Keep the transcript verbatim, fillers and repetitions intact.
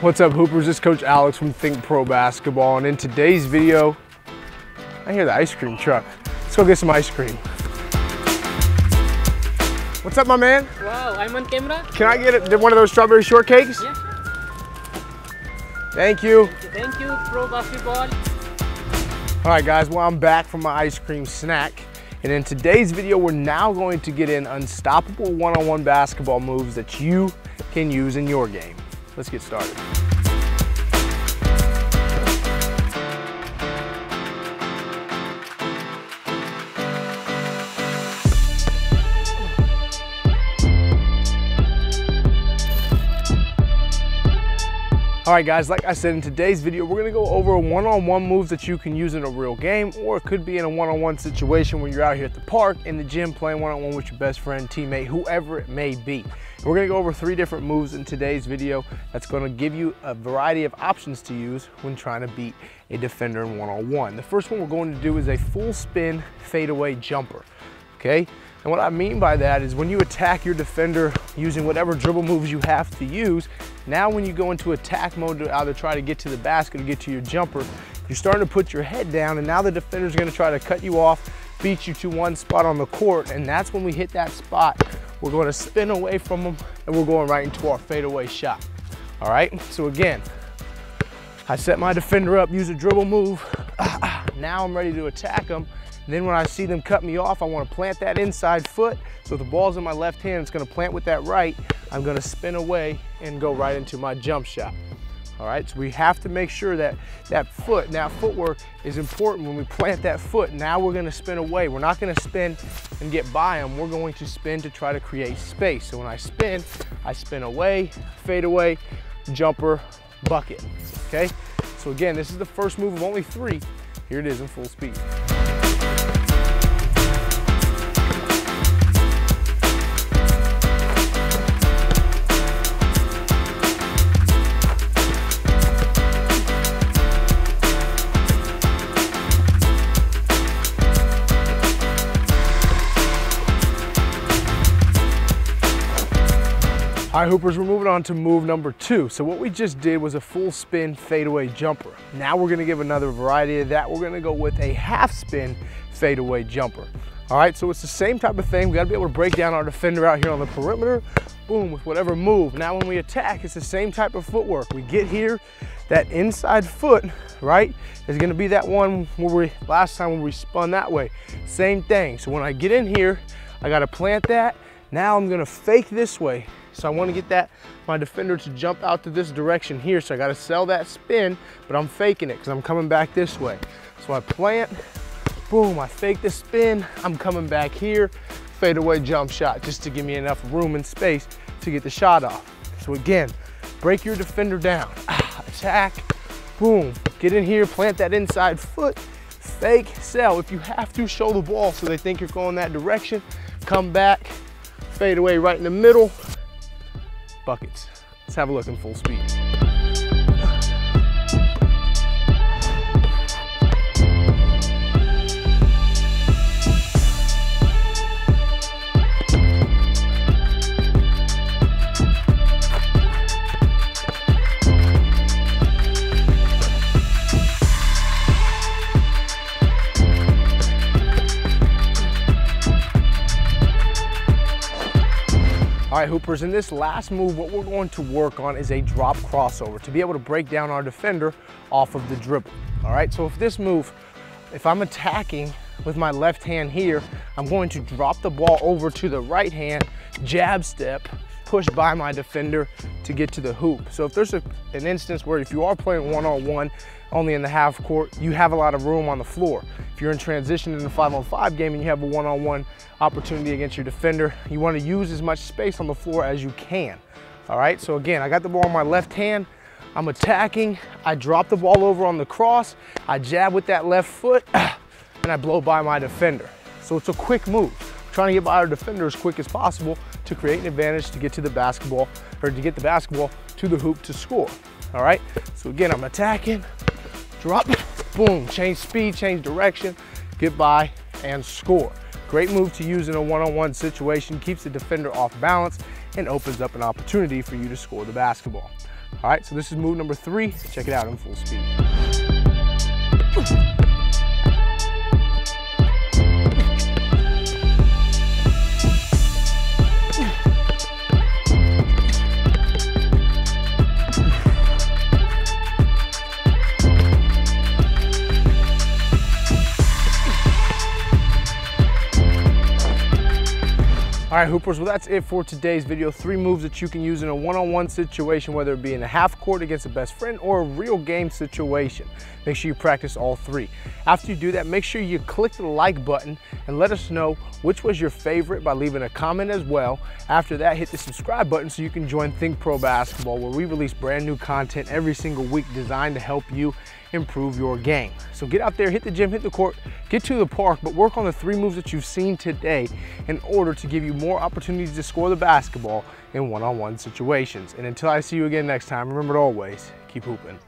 What's up, Hoopers? This is Coach Alex from ThincPro Basketball, and in today's video, I hear the ice cream truck. Let's go get some ice cream. What's up, my man? Wow, I'm on camera. Can I get a, one of those strawberry shortcakes? Yeah. Thank you. Thank you, Pro Basketball. All right, guys, well, I'm back from my ice cream snack. And in today's video, we're now going to get in unstoppable one-on-one basketball moves that you can use in your game. Let's get started. All right, guys, like I said, in today's video, we're gonna go over one-on-one moves that you can use in a real game, or it could be in a one-on-one situation where you're out here at the park, in the gym, playing one-on-one with your best friend, teammate, whoever it may be. We're gonna go over three different moves in today's video that's gonna give you a variety of options to use when trying to beat a defender in one-on-one. The first one we're going to do is a full spin fadeaway jumper, okay? And what I mean by that is when you attack your defender using whatever dribble moves you have to use, now when you go into attack mode to either try to get to the basket or get to your jumper, you're starting to put your head down, and now the defender's gonna try to cut you off, beat you to one spot on the court, and that's when we hit that spot. We're gonna spin away from them, and we're going right into our fadeaway shot. All right, so again, I set my defender up, use a dribble move. Now I'm ready to attack them. Then when I see them cut me off, I want to plant that inside foot. So the ball's in my left hand, it's going to plant with that right. I'm going to spin away and go right into my jump shot. All right, so we have to make sure that that foot, and that footwork is important when we plant that foot. Now we're going to spin away. We're not going to spin and get by them. We're going to spin to try to create space. So when I spin, I spin away, fade away, jumper, bucket, okay? So again, this is the first move of only three. Here it is in full speed. All right, Hoopers, we're moving on to move number two. So what we just did was a full spin fadeaway jumper. Now we're gonna give another variety of that. We're gonna go with a half spin fadeaway jumper. All right, so it's the same type of thing. We gotta be able to break down our defender out here on the perimeter, boom, with whatever move. Now when we attack, it's the same type of footwork. We get here, that inside foot, right, is gonna be that one where we, last time when we spun that way. Same thing, so when I get in here, I gotta plant that. Now I'm gonna fake this way. So I wanna get that, my defender to jump out to this direction here. So I gotta sell that spin, but I'm faking it because I'm coming back this way. So I plant, boom, I fake the spin. I'm coming back here, fadeaway jump shot, just to give me enough room and space to get the shot off. So again, break your defender down. Attack, boom, get in here, plant that inside foot, fake, sell. If you have to, show the ball so they think you're going that direction, come back, fade away right in the middle, buckets. Let's have a look in full speed. All right, Hoopers, in this last move, what we're going to work on is a drop crossover to be able to break down our defender off of the dribble. All right, so if this move, if I'm attacking with my left hand here, I'm going to drop the ball over to the right hand, jab step, push by my defender to get to the hoop. So if there's a, an instance where if you are playing one-on-one, only in the half court, you have a lot of room on the floor. If you're in transition in a five-on-five game and you have a one-on-one opportunity against your defender, you want to use as much space on the floor as you can. All right, so again, I got the ball in my left hand, I'm attacking, I drop the ball over on the cross, I jab with that left foot, and I blow by my defender. So it's a quick move. We're trying to get by our defender as quick as possible to create an advantage to get to the basketball, or to get the basketball to the hoop to score. All right, so again, I'm attacking, drop, boom, change speed, change direction, get by and score. Great move to use in a one-on-one situation, keeps the defender off balance and opens up an opportunity for you to score the basketball. All right, so this is move number three. Check it out in full speed. All right, hoopers, well, that's it for today's video. Three moves that you can use in a one-on-one situation, whether it be in a half court against a best friend or a real game situation. Make sure you practice all three. After you do that, make sure you click the like button and let us know which was your favorite by leaving a comment as well. After that, hit the subscribe button so you can join ThincPro Basketball, where we release brand new content every single week designed to help you improve your game. So get out there, hit the gym, hit the court, get to the park, but work on the three moves that you've seen today in order to give you more opportunities to score the basketball in one-on-one situations. And until I see you again next time, remember to always keep hooping.